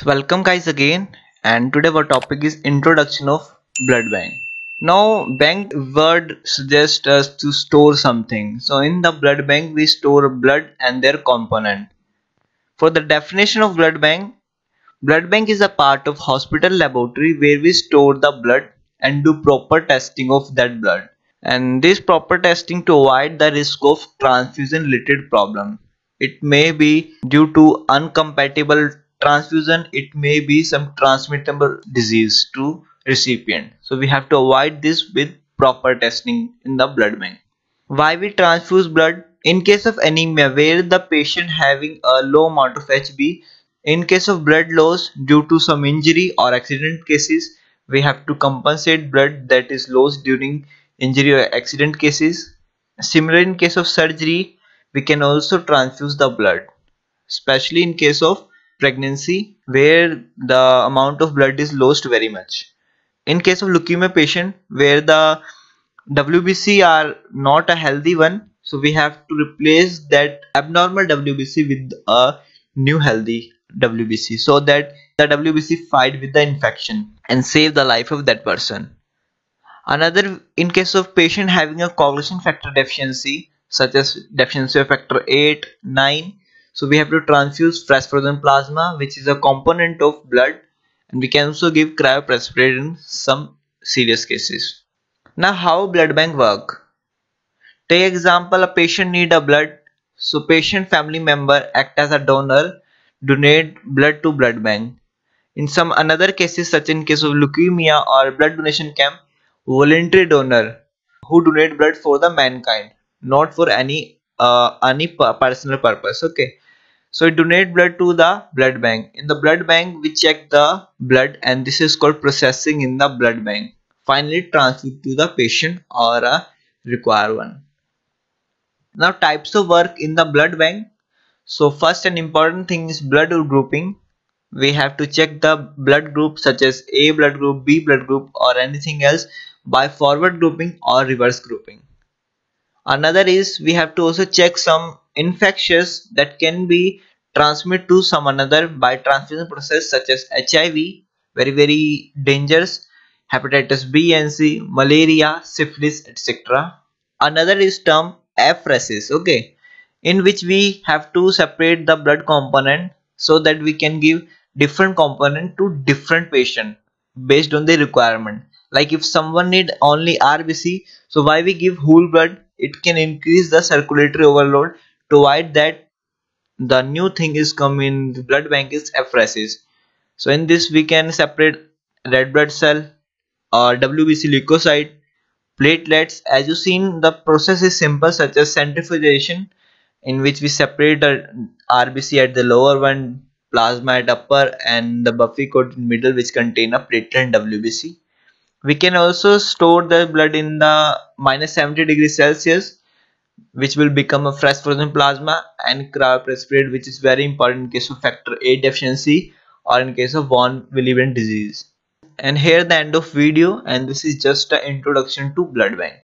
So welcome guys again, and today our topic is introduction of blood bank. Now bank word suggests us to store something. So in the blood bank we store blood and their component. For the definition of blood bank is a part of hospital laboratory where we store the blood and do proper testing of that blood. And this proper testing to avoid the risk of transfusion related problem. It may be due to incompatible transfusion, it may be some transmittable disease to recipient. So we have to avoid this with proper testing in the blood bank. Why we transfuse blood? In case of anemia, where the patient having a low amount of HB, in case of blood loss due to some injury or accident cases, we have to compensate blood that is lost during injury or accident cases. Similarly, in case of surgery, we can also transfuse the blood, especially in case of pregnancy where the amount of blood is lost very much. In case of leukemia patient where the WBC are not a healthy one, so we have to replace that abnormal WBC with a new healthy WBC so that the WBC fight with the infection and save the life of that person. Another, in case of patient having a coagulation factor deficiency such as deficiency of factor 8, 9, so we have to transfuse fresh frozen plasma, which is a component of blood, and we can also give cryoprecipitate in some serious cases. Now how blood bank work? Take example, a patient need a blood, so patient family member act as a donor, donate blood to blood bank. In some another cases such in case of leukemia or blood donation camp, voluntary donor who donate blood for the mankind, not for any personal purpose. Okay, so we donate blood to the blood bank. In the blood bank we check the blood, and this is called processing in the blood bank. Finally transferred to the patient or a required one. Now types of work in the blood bank. So first and important thing is blood grouping. We have to check the blood group such as A blood group, B blood group or anything else by forward grouping or reverse grouping. Another is we have to also check some infectious that can be transmitted to some another by transfusion process such as HIV, very dangerous, hepatitis B and C, malaria, syphilis, etc. Another is term apheresis, okay, in which we have to separate the blood component so that we can give different component to different patient based on the requirement. Like if someone need only RBC, so why we give whole blood? It can increase the circulatory overload. To avoid that, the new thing is come in the blood bank is apheresis. So in this we can separate red blood cell or WBC leukocyte, platelets. As you seen, the process is simple such as centrifugation, in which we separate the RBC at the lower one, plasma at upper, and the buffy coat in middle which contain a platelet and WBC. We can also store the blood in the -70°C, which will become a fresh frozen plasma, and cryoprecipitate, which is very important in case of factor 8 deficiency or in case of von Willebrand disease. And here the end of video, and this is just an introduction to blood bank.